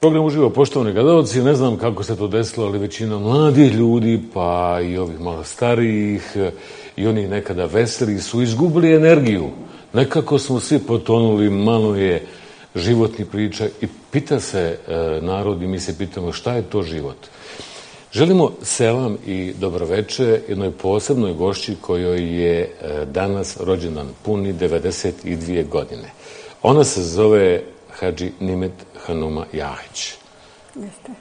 Program uživo, poštovani gledalci, ne znam kako se to desilo, ali većina mladih ljudi, pa i ovih malo starijih, i oni nekada veseli, su izgubili energiju. Nekako smo svi potonuli, malo je životni priča i pita se narod i mi se pitamo šta je to život. Želimo selam i dobroveče jednoj posebnoj gošći kojoj je danas rođendan, puni 92 godine. Ona se zove Hadži Nimet-hanuma Jahić. Jeste.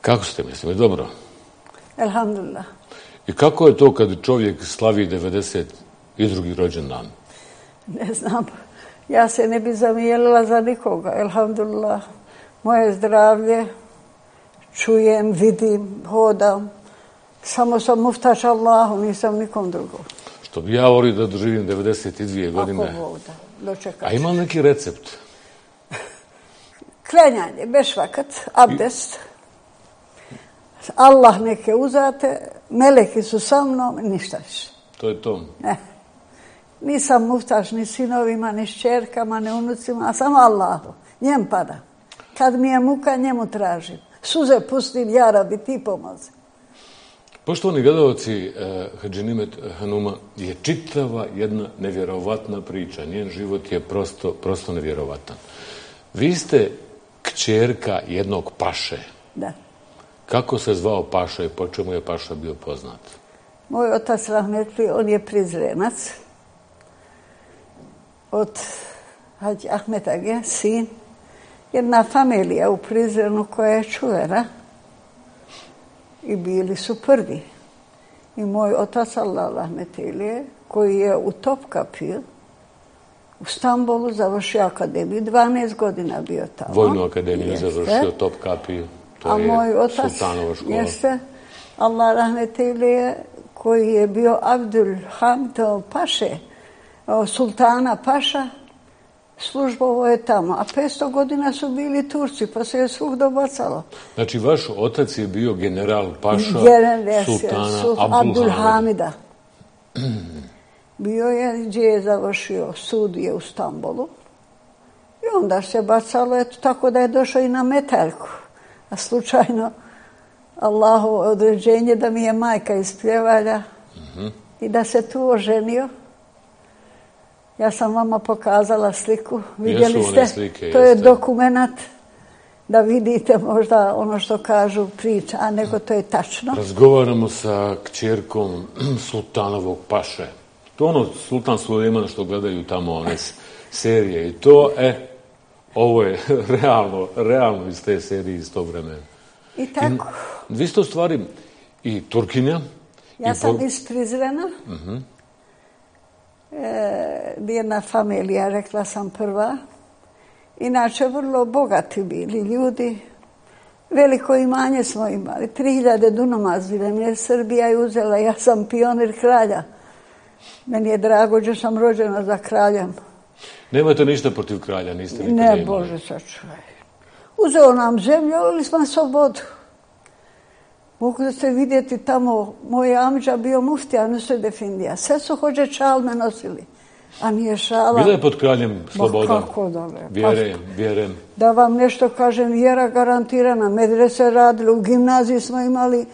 Kako ste, mislim, je dobro? Elhamdulillah. I kako je to kad čovjek slavi 92. rođendan? Ne znam. Ja se ne bi zamijelila za nikoga. Elhamdulillah. Moje zdravlje, čujem, vidim, hodam. Samo sam muhtač Allahom, nisam nikom drugom. Što bi ja volio da doživim 92 godine? Ako Bog da, dočekat ću. A imam neki recept? Klanjanje, bešvakat, abdest. Allah neke uzate, meleki su sa mnom, ništa više. To je to. Ne. Nisam muhtač ni sinovima, ni šćerkama, ni unucima, a samo Allahu. Njem pada. Kad mi je muka, njemu tražim. Suze pustim, ja rabi, ti pomozi. Poštovani gledalci, Hadži Nimet-hanuma je čitava jedna nevjerovatna priča. Njen život je prosto nevjerovatan. Vi ste kćerka jednog paše. Da. Kako se zvao paša i po čemu je paša bio poznat? Moj otac Lahmet-elije, on je Prizrenac. Od Hadži Ahmeta, sin. Jedna familija u Prizrenu koja je čuvena. I bili su prvi. I moj otac Lahmet-elije, koji je u Topkapi, u Stambolu, završio akademiju. 12 godina bio tamo. Vojnu akademiju završio Topkapi. To je Sultanova škola. Jeste, Lahmet-elije, koji je bio Abdülhamid Paše, Sultana Paša, službovo je tamo. A 500 godina su bili Turci, pa se je svugdje bacalo. Znači, vaš otac je bio general Paša Sultana Abdülhamida. Bio je gdje je završio sudije u Stambolu. I onda se bacalo, eto, tako da je došao i na Metelku. A slučajno, Allahovo određenje da mi je majka iz Pljevalja i da se tu oženio. Ja sam vama pokazala sliku. Vidjeli ste, slike, to je dokumenat da vidite možda ono što kažu priča, a nego to je tačno. Razgovaramo sa kćerkom Sultanovog paše. To ono Sultan Suleman što gledaju tamo one serije i to, ovo je realno iz te serije, iz tog vremena. I tako. Vi ste u stvari i Turkinja. Ja sam iz Prizrena. Jedna familija, rekla sam prva. Inače, vrlo bogati bili ljudi. Veliko imanje smo imali. 3000 dunoma zbiljem je Srbija uzela. Ja sam pionir kralja. Meni je drago da sam rođena za kraljem. Nemate ništa protiv kralja, niste nikada imali. Ne, Bože sačuvaj. Uzeo nam zemlju, ali smo slobodu. Mogu se vidjeti tamo, moj amđa bio muftija, Nusret Efendija. Sve su hođe čalme nosili, a nije šala. Bila je pod kraljem sloboda. Kako da ne? Vjerujem. Da vam nešto kažem, vjera garantirana. Medrese radili, u gimnaziji smo imali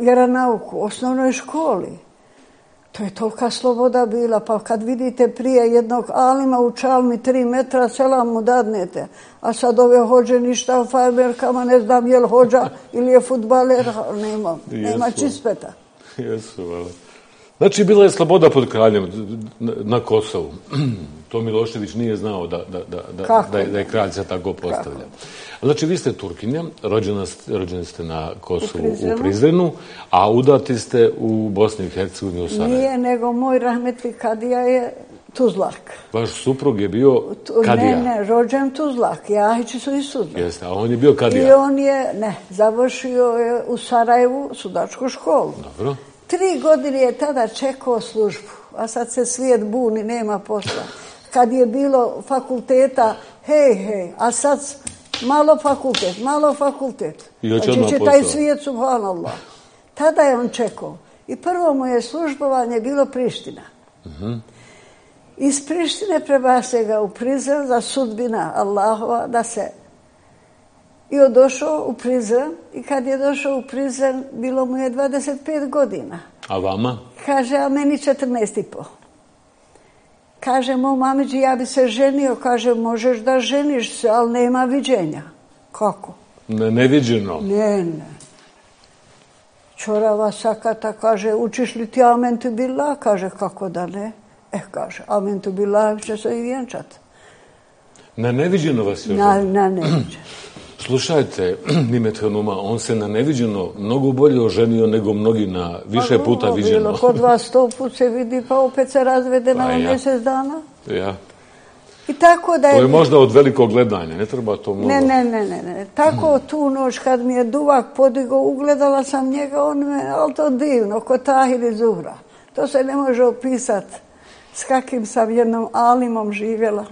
vjeronauku, u osnovnoj školi. To je tolika sloboda bila, pa kad vidite prije jednog alima u čalmi 3 metra, selam mu dadnete. A sad ove hođe ništa o farmerkama, ne znam je li hođa ili je futbaler, nema čispeta. Jesu, ali. Znači, bila je sloboda pod kraljem na Kosovu. To Milošević nije znao da je kralj se tako postavlja. Znači, vi ste Turkinja, rođeni ste na Kosovu u Prizrenu, a udati ste u Bosni i Hercegovini u Sarajevu. Nije, nego moj rahmetli kadija je Tuzlak. Vaš suprug je bio kadija? Ne, rođen Tuzlak, Jahići su i Tuzlak. Jeste, a on je bio kadija? I on je, završio je u Sarajevu sudačku školu. Dobro. 3 godine je tada čekao službu, a sad se svijet buni, nema posla. Kad je bilo fakulteta, a sad malo fakultet. Znači taj svijet, subhanallah. Tada je on čekao. I prvo mu je službovanje bilo Priština. Iz Prištine prebase ga u Prizren za sudbina Allahova da se I on došao u prizren i kad je došao u prizren bilo mu je 25 godina. A vama? Kaže, a meni 14,5. Kaže, moj mamiđi, ja bi se ženio. Kaže, možeš da ženiš se, ali nema viđenja. Kako? Neviđeno. Ne. Čorava sakata, kaže, učiš li ti amentu bila? Kaže, kako da ne? Kaže, amentu bila će se i vjenčati. Na neviđeno vas je oženio. Na neviđeno. Slušajte, Nimet-hanuma, on se na neviđeno mnogo bolje oženio nego mnogi na više puta viđeno. Bilo kod vas 100 put se vidi, pa opet se razvede na mjesec dana. Ja. I tako da je... To je možda od velikog gledanja, ne treba to mnogo... Ne. Tako tu noć kad mi je duvak podigao, ugledala sam njega, on me, ali to divno, ko Tahir i Zuhra. To se ne može opisati s kakim sam jednom alimom živjela.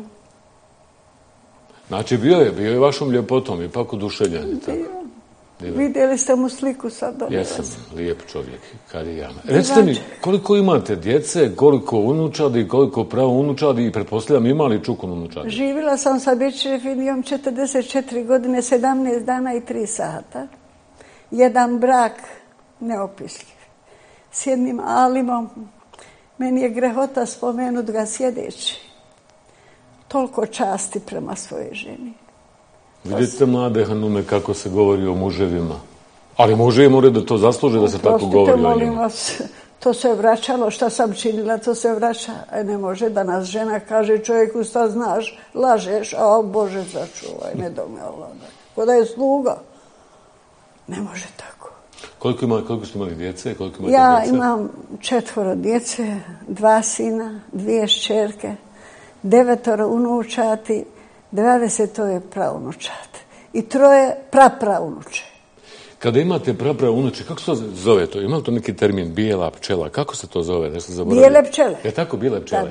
Znači, bio je vašom ljepotom, ipak oduševljen. Vidjeli ste mu sliku sad. Jesam, lijep čovjek, kad je ja. Recite mi, koliko imate djece, koliko unučadi, koliko pravo unučadi i pretpostavljam imali čukun unučadi? Živjela sam sa Bečefinijom 44 godine, 17 dana i 3 sata. Jedan brak neopisljiv. S jednim alimom, meni je grehota spomenut ga sjedeći. Toliko časti prema svojoj ženi. Vidite, mlade Hanume, kako se govori o muževima. Ali muževi moraju da to zasluže, da se tako govori o njima. Prostite, molim vas, to se vraćalo, šta sam činila, to se vraća. Ne može da nas žena kaže čovjeku, šta znaš, lažeš, a Bože začuvaj, ne dome Allah. Kada je sluga, ne može tako. Koliko ste imali djece? Ja imam 4 djece, 2 sina, 2 šćerke. 9 unučati, 20 praunučati i 3 prapraunuče. Kada imate prapraunuče, kako se zove to? Ima li to neki termin, bijela pčela? Kako se to zove? Bijele pčele. Je tako, bijele pčele?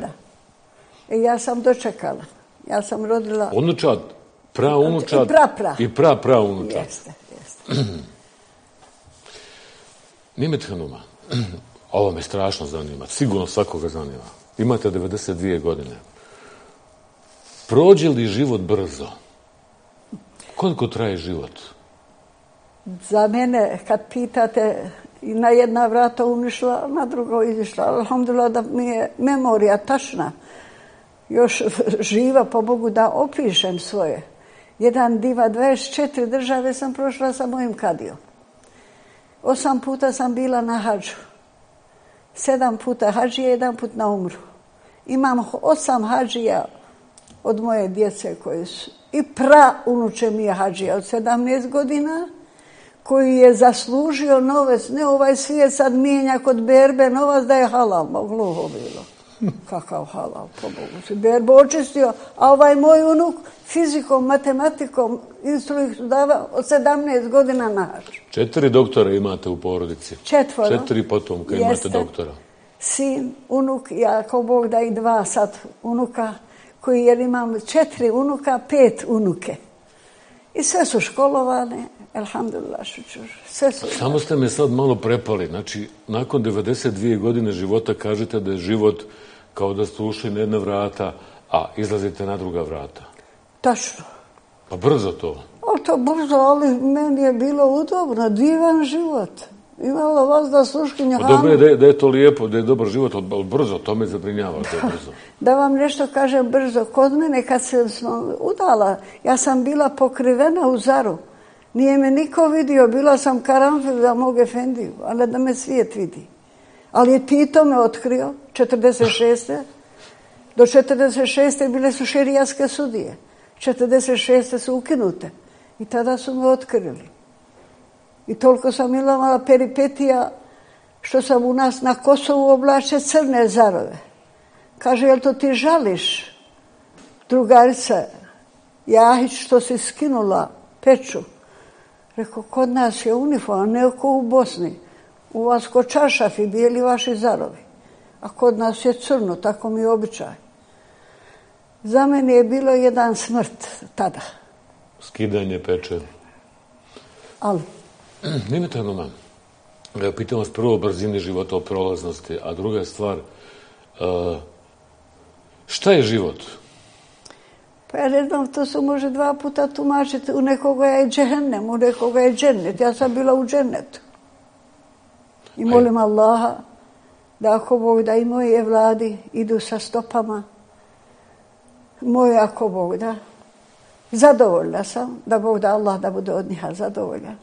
Da. Ja sam dočekala. Ja sam rodila... Unučat, praunučat i prapraunučat. Jeste. Nimet-hanuma, ovo me strašno zanima. Sigurno svakoga zanima. Imate 92 godine. Prođe li život brzo? Koliko traje život? Za mene, kad pitate, na jedna vrata unišla, na drugo izišla. Alhamdulillah da mi je memorija tačna. Još živa, pa mogu da opišem svoje. Jedan divan, 24 države sam prošla sa mojim kadijom. 8 puta sam bila na hađu. 7 puta hađije, 1 put na umru. Imam 8 hađija od moje djece koje su. I praunuče mi je hađija od 17 godina, koji je zaslužio novac, ne ovaj svijet sad mijenja kod berbe novac da je halal, gluho bilo. Kakav halal, po Bogu se berbo očistio, a ovaj moj unuk fizikom, matematikom, instruktor dava od 17 godina na hađu. 4 doktora imate u porodici. 4. 4 potomka imate doktora. Sin, unuk, ja kao Bog da i 2 sad unuka, koji, jer imam 4 unuka, 5 unuke. I sve su školovane, elhamdulillah, sve su... Samo ste me sad malo prepali, znači, nakon 92 godine života kažete da je život kao da ste ušli na jedna vrata, a izlazite na druga vrata. Tačno. Pa brzo to. To brzo, ali meni je bilo udobno, divan život. Imala vas da sluškinju Hanu. Dobro je da je to lijepo, da je dobar život, ali brzo, to me zabrinjava. Da vam nešto kažem brzo. Kod mene kad se udala, ja sam bila pokrivena u zaru. Nije me niko vidio, bila sam karanfil za mog efendiju, ali da me svijet vidi. Ali je Tito me otkrio, 46. Do 46. bile su šerijatske sudije. 46. su ukinute. I tada su me otkrili. I toliko sam imala peripetija što sam u nas na Kosovu oblače crne zarove. Kaže, jel to ti žališ, drugarica Jahić, što si skinula peču? Rekao, kod nas je uniforma, ne oko u Bosni. U vas ko čaršafi, bijeli vaši zarovi. A kod nas je crno, tako mi je običaj. Za mene je bilo jedan smrt tada. Skidanje peče. Ali... Nimet-hanuma, pitam vas prvo o brzini života, o prolaznosti, a druga je stvar, šta je život? Pa ja redom, to se može dva puta tumačiti, u nekoga je džehennem, u nekoga je džennet. Ja sam bila u džennetu. I molim Allaha da ako Bog da i moje vladi idu sa stopama, moje ako Bog da, zadovoljna sam, da Bog da Allah da bude od njiha zadovoljan.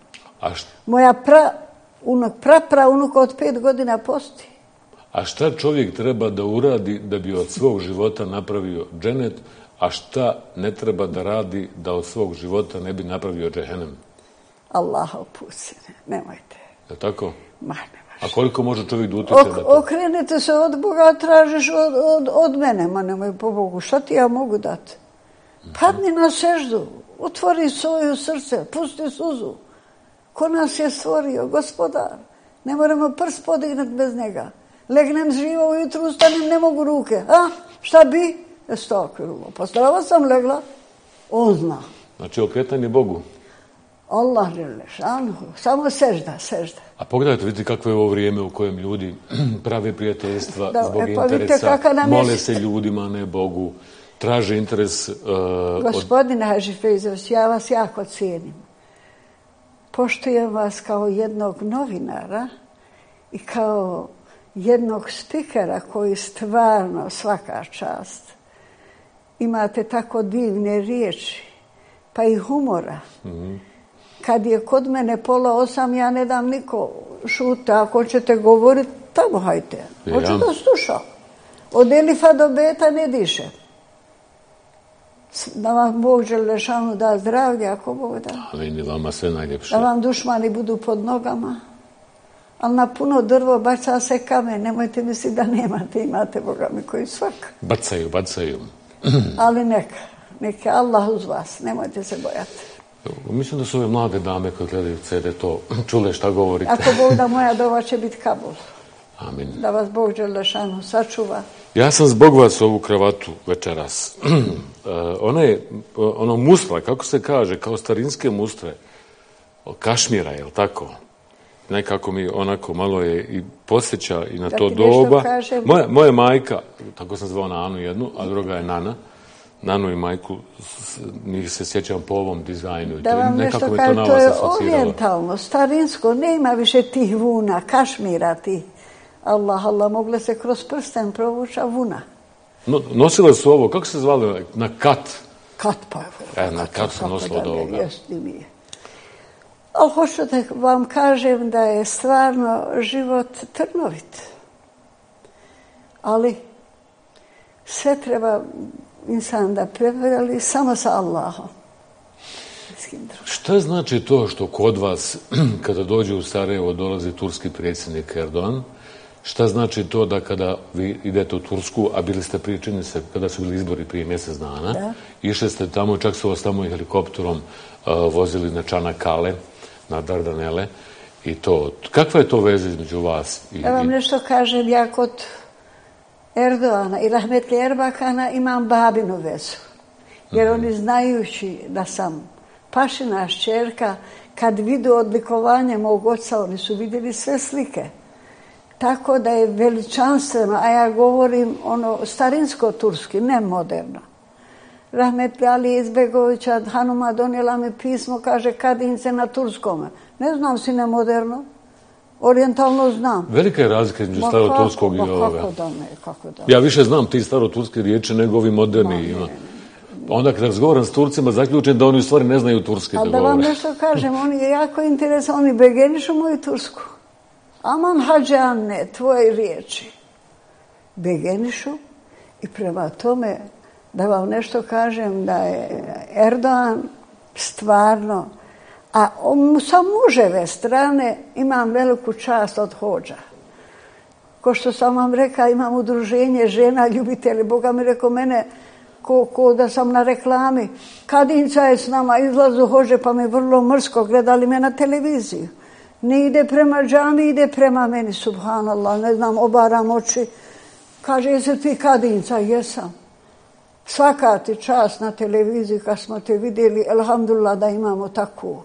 Moja praunuk od 5 godina posti. A šta čovjek treba da uradi da bi od svog života napravio dženet, a šta ne treba da radi da od svog života ne bi napravio džehennem? Allaha opusti, nemojte. Je tako? Ma, nemaš. A koliko može čovjek da utiče na to? Okrenete se od Boga, tražiš od mene, ma nemoj po Bogu, šta ti ja mogu dati? Padni na seždu, otvori svoje srce, pusti suzu. Ko nas je stvorio? Gospodar. Ne moramo prst podignuti bez njega. Legnem živo ujutru, ustanem, ne mogu ruke. A? Šta bi? Stakvirullah. Pa zdravo sam legla. On zna. Znači okretanje Bogu. Allah želeš. Samo sežda. A pogledajte, vidite kako je ovo vrijeme u kojem ljudi prave prijateljstva zbog interesa. Mole se ljudima, ne Bogu. Traže interes... Gospodine Hadžifejzovs, ja vas jako cijenim. Poštujem vas kao jednog novinara i kao jednog spikera koji stvarno svaka čast. Imate tako divne riječi, pa i humora. Mm-hmm. Kad je kod mene 7:30, ja ne dam niko šuta. Ako ćete govoriti, tamo hajte. Hoću da slušam. Od Elifa do Beta ne dišem. Da vam Bog Đelešanu da zdravlje, ako Bog da. Amin, vama sve najljepše. Da vam dušmani budu pod nogama. Ali na puno drvo baca se kamen. Nemojte misliti da nemate. Imate bogami koji svak. Bacaju. Ali neka Allah uz vas. Nemojte se bojati. Mislim da su ove mlade dame koje gledaju CD to čule šta govorite. Ako Bog da, moja dova će biti Kabul. Amin. Da vas Bog Đelešanu sačuva. Ja sam zbog vas ovu kravatu večeras. Ona je, ono musla, kako se kaže, kao starinske mustre, Kašmira, je li tako? Nekako mi onako malo je i posjeća i na to doba. Moja majka, tako sam zvao Nanu jednu, a druga je Nana. Nanu i majku, njih se sjećam po ovom dizajnu. Da vam nekako nešto kažem, to je orijentalno, starinsko, nema više tih vuna, Kašmira tih. Allah, mogle se kroz prsten provuča vuna. No, nosile su ovo, kako se zvalo, na kat? Kat, pa evo. Na kat su nosilo od ovoga. Jeste mi je. Ali hoću da vam kažem da je stvarno život trnovit. Ali sve treba insan da preverali samo sa Allahom. Šta znači to što kod vas, kada dođe u Sarajevo, dolazi turski predsjednik Erdoğan? Šta znači to da kada vi idete u Tursku, a bili ste prije, čini se, kada su bili izbori prije mjesec dana, išli ste tamo, čak su vas tamo i helikopterom vozili na Čanakale, na Dardanele i to. Kakva je to veza između vas? Da vam nešto kažem, ja kod Erdoana i Lahmet-elije Erbakana imam babinu vezu. Jer oni znajući da sam Pašina šćerka, kad vidu odlikovanje mog oca, oni su vidjeli sve slike. Tako da je veličanstveno, a ja govorim ono starinsko-turski, ne moderno. Rahmet Ali Izetbegovića Hanuma donijela mi pismo, kaže kadince na turskome. Ne znam si ne moderno, orijentalno znam. Velika je razlika između staroturskog i ovoga. Kako da ne. Ja više znam ti staroturski riječi nego ovi moderni. Onda kad razgovaram s Turcima, zaključujem da oni u stvari ne znaju turski. Ali da vam nešto kažem, oni je jako interesan, oni begenišu moju tursku. Aman hađane, tvoje riječi begenišu i prema tome da vam nešto kažem da je Erdoğan stvarno, a sa muževe strane imam veliku čast od hođa. Ko što sam vam rekla, imam udruženje žena ljubitelji. Boga mi rekao mene, ko da sam na reklami, kadinca je s nama, izlazu hođe pa me vrlo mrsko, gledali me na televiziju. Ne ide prema džami, ide prema meni, subhanallah, ne znam, obaram oči. Kaže, jesi ti kadinca? Jesam. Svaka ti čast na televiziji kad smo te vidjeli, elhamdulillah da imamo takvu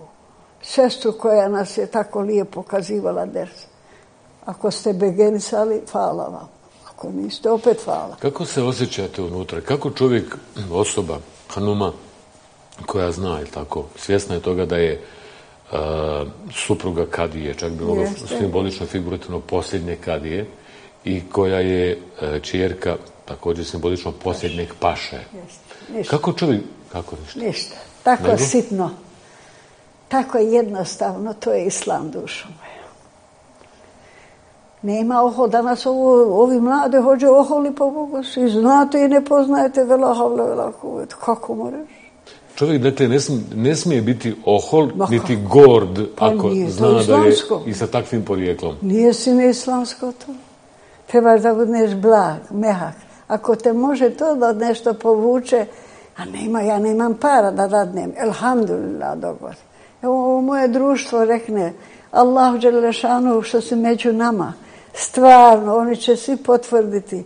sestru koja nas je tako lijepo kazivala ders. Ako ste begenisali, hvala vam. Ako niste, opet hvala. Kako se osjećate unutra? Kako čovjek, osoba Hanuma koja zna, svjesna je toga da je supruga kadije, čak bi mogla simbolično figurativno posljednje kadije, i koja je čerka također simbolično posljednjeg paše. Kako čovjek... Kako ništa? Ništa. Tako sitno. Tako jednostavno, to je islam, dušo moja. Nema oho, danas ovi mlade hođe oholi po Bogu, svi znate i ne poznajete vela havla, vela kuvet. Kako moraš? Čovjek, dakle, ne smije biti ohol, niti gord, ako zna da je i sa takvim porijeklom. Nije si ne islamsko to. Trebaš da budneš blag, mehak. Ako te može to da nešto povuče, a nema, ja nemam para da dadnem, elhamdulillah, dobar. Evo, ovo moje društvo rekne, Allahu dželešanu što si među nama, stvarno, oni će svi potvrditi.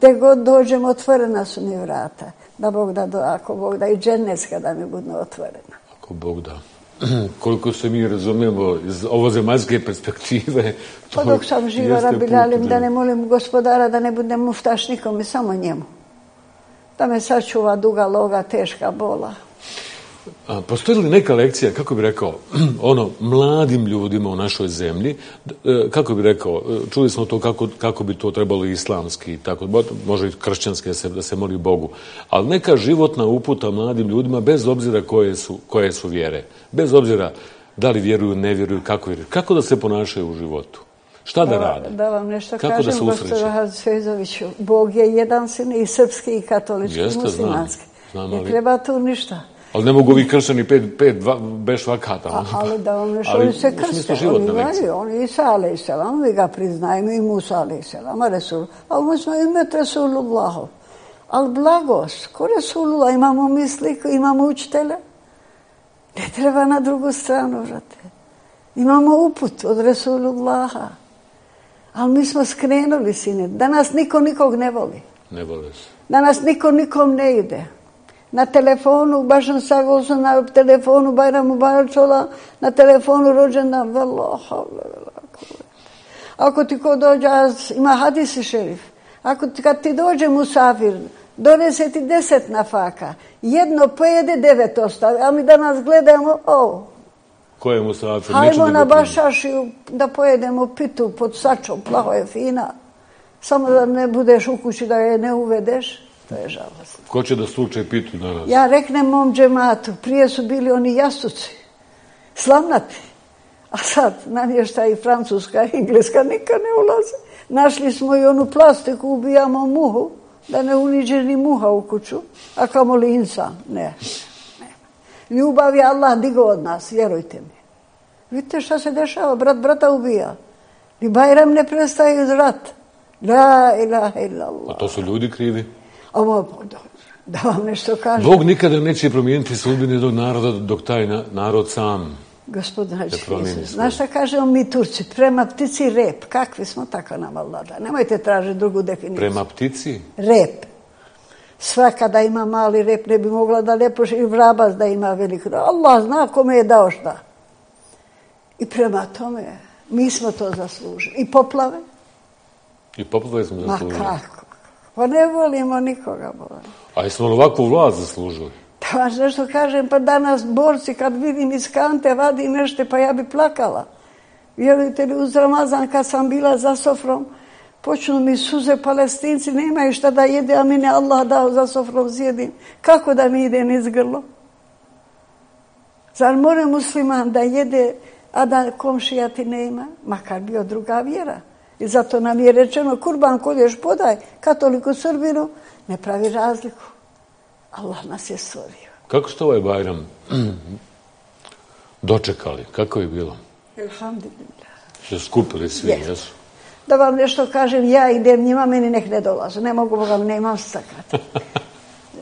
Te god dođem, otvorena su mi vrata. Da Bog da, ako Bog da, i dženecka da mi budno otvorena. Ako Bog da. Koliko se mi razumijemo iz ovozemaljske perspektive... Pa dok sam živa rabilalim, da ne molim gospodara da ne budem muftašnikom i samo njemu. Da me sačuva duga loga, teška bola. Postoji li neka lekcija, kako bi rekao, mladim ljudima u našoj zemlji, kako bi rekao, čuli smo to kako bi to trebalo islamski, tako, može i kršćanski da se moli Bogu, ali neka životna uputa mladim ljudima, bez obzira koje su vjere, bez obzira da li vjeruju, ne vjeruju, kako vjeruju, kako da se ponašaju u životu, šta da rade, da vam nešto kažem, gospodine Hadžiosmanoviću, Bog je jedan sin, i srpski, i katolički, i muslimanski, ne treba tu ništa. Ali ne mogu ovi kršćani beš vakata. Ali da vam nešto, oni se krste, oni vaju, oni Isa alaih selam, mi ga priznajemo, i Musa alaih selam, a Resul, ali mi smo imet Resulu Blahov. Ali blagost, ko Resulullah, imamo mi sliku, imamo učitelja, ne treba na drugu stranu, vrate. Imamo uput od Resulu Blaha, ali mi smo skrenuli, sine, danas niko nikog ne voli. Ne voli se. Danas niko nikom ne ide. Na telefonu, baš sam sagosu na telefonu, Bajramu Bajračola, na telefonu rođena, vrlo, ako ti ko dođe, ima hadisi šerif, kad ti dođe musafir, donese ti 10 nafaka, jedno pojede, 9 ostave, a mi danas gledamo ovo. Ko je musafir? Hajmo na Bašašiju da pojedemo pitu pod sačom, plaho je fina, samo da ne budeš u kući, da je ne uvedeš. To je žalostno. Ko će da slučaj pitu danas? Ja reknem mom džematu, prije su bili oni jastuci, slamnati, a sad namješta i francuska, i engleska, nikad ne ulaze. Našli smo i onu plastiku, ubijamo muhu, da ne uniđe ni muha u kuću, a kamoli insan, ne. Ljubav je Allah digao od nas, vjerujte mi. Vidite šta se dešava, brat brata ubija. I Bajram ne prestaje iz rat. La ilaha illallah. A to su ljudi krivi? Da vam nešto kažem. Bog nikada neće promijeniti sudbine jednog naroda dok taj narod sam se promijeni. Znaš šta kažemo mi Turci? Prema ptici rep. Kakvi smo, tako nam Allah da. Nemojte tražiti drugu definiciju. Prema ptici? Rep. Svaka da ima mali rep ne bi mogla da lepoš, i vrabac da ima velik rep. Allah zna kome je dao šta. I prema tome mi smo to zaslužili. I poplave. I poplave smo zaslužili. Ma kako? Pa ne volimo nikoga, Boga. A jesmo li ovakvu vlast zaslužili? Da vam nešto kažem, pa danas borci kad vidim iz kante, vadi nešto, pa ja bi plakala. Vjerujte li, uz Ramazan kad sam bila za sofrom, počnu mi suze, Palestinci nemaju šta da jede, a mene Allah dao za sofrom zjedim. Kako da mi ide niz grlo? Zar more musliman da jede, a da komšija ti nema? Makar bio druga vjera. I zato nam je rečeno, kurban kolješ podaj, katoliku Srbinu, ne pravi razliku. Allah nas je stvorio. Kako ste ovaj Bajram dočekali? Kako je bilo? Elhamdulillah. Se skupili svi, jesu? Da vam nešto kažem, ja idem njima, meni nek ne dolaze. Ne mogu, Boga, ne imam stakata.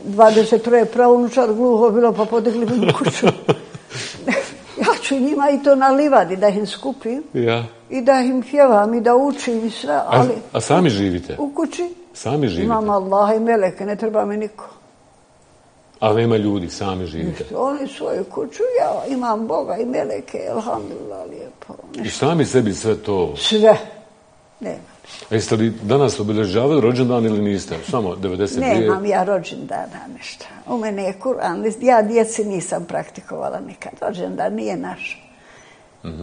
23 pravunučar gluho bilo, pa podigli mi kuću. Ja ću njima i to na livadi da im skupim. Ja. I da im pjevam i da učim i sve, ali... A sami živite? U kući. Sami živite? Imam Allaha i meleke, ne treba mi niko. Ali nema ljudi, sami živite? Oni svoju kuću, ja imam Boga i meleke, elhamdulillah, lijepo. I sami sebi sve to... Sve. Nema. Jeste li danas obilježavali rođendan ili niste? Samo 92? Nemam ja rođendana nešto. U mene je Kur'an. Ja djeci nisam praktikovala nikad. Rođendan nije naš.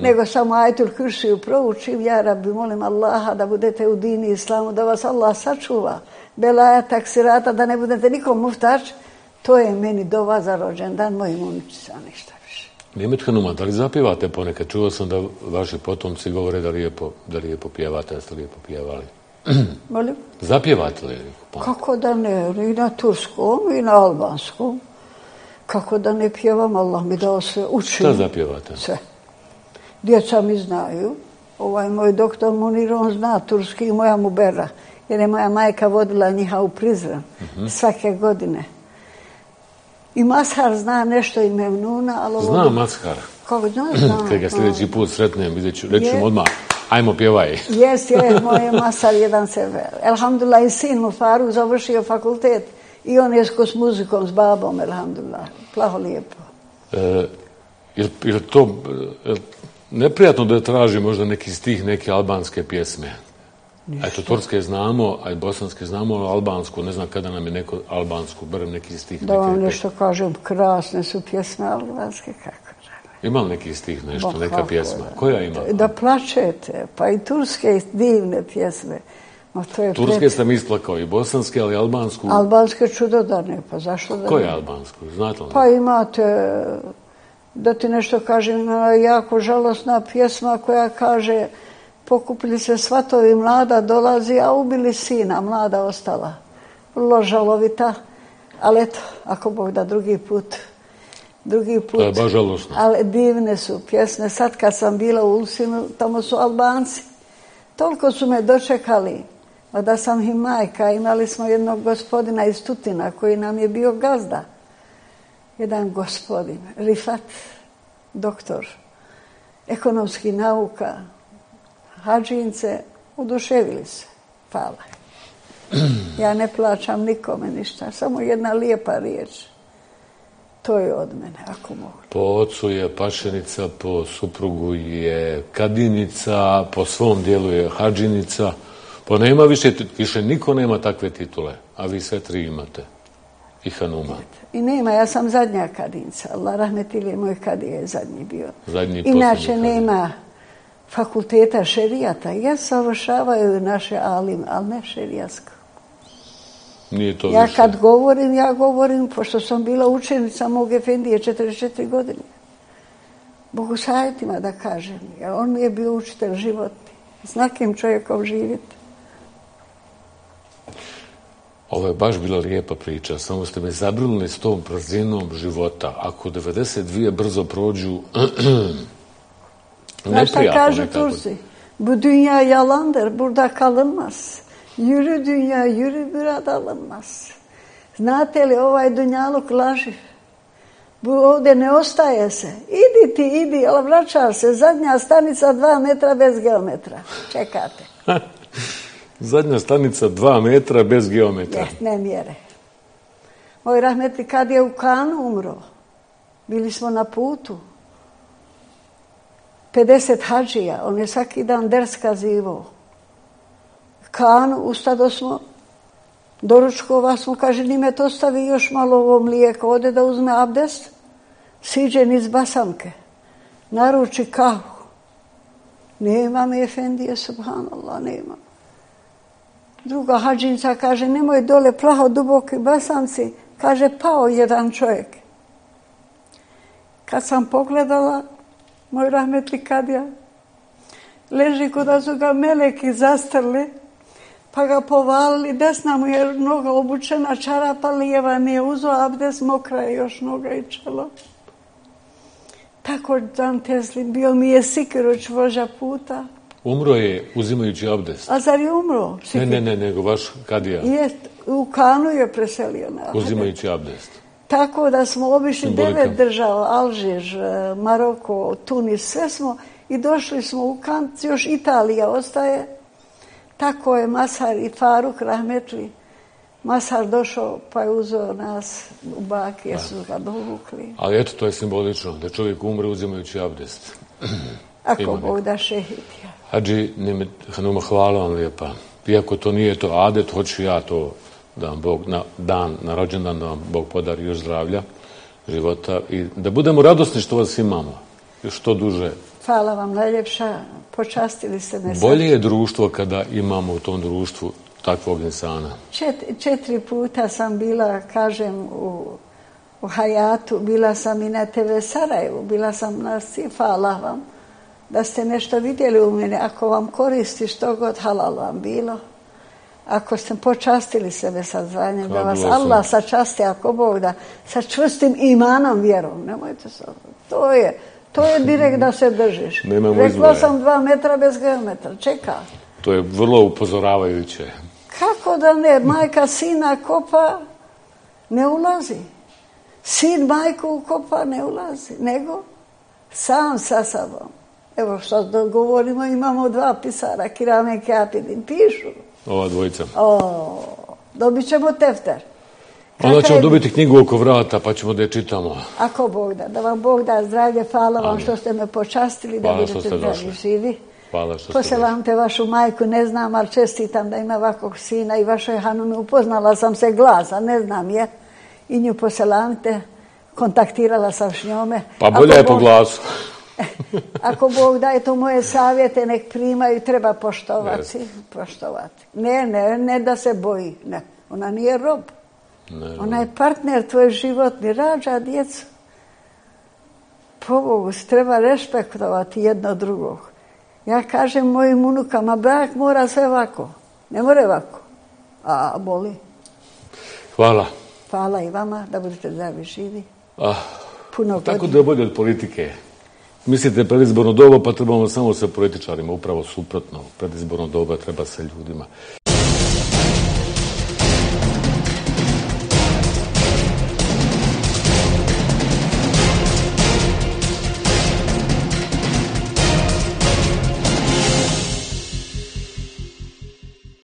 Nego samo ajetul Kursiju proučim. Ja Rabbi, molim Allaha da budete u dini islamu, da vas Allah sačuva. Belaja, taksirata, da ne budete nikom muhtač. To je meni dova za rođendan mojim unučicama, ništa više. Nimet-hanuma, da li zapivate ponekad? Čuo sam da vaši potomci govore da lijepo pjevate, da ste lijepo pjevali. Molim? Zapjevate li? Kako da ne, i na turskom i na albanskom. Kako da ne pjevam, Allah mi dao sve, učim. Šta zapjevate? Sve. Djeca mi znaju. Ovaj moj doktor Munir, on zna turski i moja mu bera. Jer je moja majka vodila njiha u Prizren svake godine. I Mazhar zna nešto i Mevnuna, ali... Zna Mazhar. Kako zna? Kada ga sljedeći put sretnem, reći mu odmah, ajmo pjevaj. Jes, moj Mazhar jedan se veli. Elhamdulillah, i sin mu Faruk završio fakultet i on je s muzikom, s babom, elhamdulillah. Plaho lijepo. Je li to neprijatno da traži možda neki stih, neke albanske pjesme? Eto, turske znamo, a i bosanske znamo, ali albansku, ne znam kada nam je neko albansku, barem neki stih. Da vam nešto kažem, krasne su pjesme albanske, kako da. Ima li neki stih nešto, neka pjesma? Koja ima? Da plačete, pa i turske divne pjesme. Turske sam isplakao i bosanske, ali albansku... Albanske čudo da ne, pa zašto da ne? Koja je albansku, znate li? Pa imate, da ti nešto kažem, jako žalosna pjesma koja kaže... Pokupili se svatovi, mlada dolazi, a ubili sina, mlada ostala. Vrlo žalovita, ali eto, ako Bog da drugi put. To je baš žalosno. Ali divne su pjesme. Sad kad sam bila u Ulsinu, tamo su Albanci. Toliko su me dočekali, da sam i majka. Imali smo jednog gospodina iz Tutina koji nam je bio gazda. Jedan gospodin, Rifat, doktor ekonomskih nauka, Hadžince, oduševili se. Hvala. Ja ne plaćam nikome ništa. Samo jedna lijepa riječ. To je od mene, ako mogu. Po ocu je Pašenica, po suprugu je Kadinica, po svom dijelu je Hadžinica. Pa nema više niko nema takve titule. A vi sve tri imate. I Hanuma. I nema, ja sam zadnja Kadinca. Allah rahmetili, moj Kadija je zadnji bio. Inače nema... fakulteta šerijata. Ja savršavaju naše alime, ali ne šerijatsko. Nije to više. Ja kad govorim, pošto sam bila učenica mog efendije 44 godine. Bogu savjetima da kažem. On mi je bio učitelj životni. Znakim čovjekom živjeti. Ovo je baš bila lijepa priča. Samo ste me zabrinuli s tom brzinom života. Ako 92 brzo prođu... Znaš šta kažu Turci? Bu dünya yalandır, burada kalınmaz. Yürü dünya, yürü burada alınmaz. Znate li, ovaj dunjaluk laži. Ovdje ne ostaje se. Idi ti, idi, ali vraća se. Zadnja stanica 2 metra bez geometra. Čekate. Zadnja stanica 2 metra bez geometra. Ne mjere. Moj rahmetli kad je u Kanu umro, bili smo na putu. 50 hađija, on je svaki dan derskazivao. Kanu, ustado smo, doručkova smo, kaže, Nimet, ostavi još malo ovo mlijeko, ode da uzme abdest, siđen iz basamke, naruči kahu. Nema me, efendije, subhanallah, nema. Druga hađinca kaže, nemoj dole, plaho, duboki basamci, kaže, pao jedan čovjek. Kad sam pogledala, moj rahmetli kadija leži kod da su ga meleki zastrli, pa ga povalili. Desna mu je noga obučena, čarapa, lijeva nije uzeo abdes, mokra je još noga i čelo. Tako dan Tesli, bio mi je Sikiroć voža puta. Umro je uzimajući abdes. A zar je umro? Sikir? Ne, nego vaš kadija. U Kanu je preselio na abdes. Uzimajući abdes. Tako da smo obišli 9 država, Alžir, Maroko, Tunis, sve smo i došli smo u Kanc, još Italija ostaje. Tako je Mazhar i Faruk rahmetli. Mazhar došao pa je uzeo nas u bak, jer su ga dovukli. Ali eto, to je simbolično, da čovjek umre uzimajući abdest. Ako Bog da šehidija. Hadži Nimet-hanuma, hvala vam lijepa. Iako to nije to adet, hoću ja to da vam Bog na rođendan da vam Bog podari još zdravlja, života i da budemo radosni što vas imamo. Što duže. Hvala vam najljepša, počastili ste me. Bolje je društvo kada imamo u tom društvu takvog insana. 4 puta sam bila, kažem, u Hayatu, bila sam i na TV Sarajevu, bila sam na hvala vam, da ste nešto vidjeli u mene, ako vam koristi što god, halal vam bilo. Ako ste počastili sebe sa zvanjem, da vas Allah sačasti, ako Bog da, sa čvrstim imanom vjerom, nemojte se, to je direkt da se držiš. Rekla sam 2 metra bez geometra, čeka. To je vrlo upozoravajuće. Kako da ne, majka sina kopa, ne ulazi. Sin majku kopa, ne ulazi, nego sam sa sobom. Evo što govorimo, imamo 2 pisara, Kirame i Kapidin, pišu. Ova dvojica. Dobit ćemo tefter. Onda ćemo dobiti knjigu oko vrata, pa ćemo da je čitamo. Ako Bog da vam Bog da zdravlje, hvala vam što ste me počastili, da budete zdravi živi. Hvala što ste došli. Poselam te vašu majku, ne znam, ali čestitam da ima ovakvog sina i vašoj Hanumi. Upoznala sam se glasa, ne znam je. I nju poselam te, kontaktirala sam s njome. Pa bolje je po glasu. Ako Bog daje to moje savjete, nek primaju, treba poštovati. Ne da se boji, ne. Ona nije rob. Ona je partner tvoj životni, rađa djecu. Po Bogu, treba respektovati jedno drugog. Ja kažem mojim unukama, brak mora sve ovako, ne more ovako. A boli. Hvala. Hvala i vama, da budete zdravi živi. Tako da je bolje od politike. Mislite predizborno doba, pa trebamo samo sa političarima, upravo suprotno. Predizborno doba treba sa ljudima.